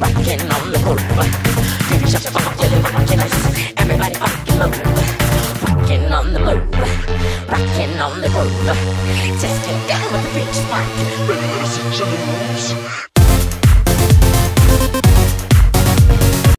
rockin' on the floor. You can shut your fucking feeling rockin' us. Everybody fucking low. Rockin' on the floor. Rockin' on the floor. Just get down with the beach, Mike.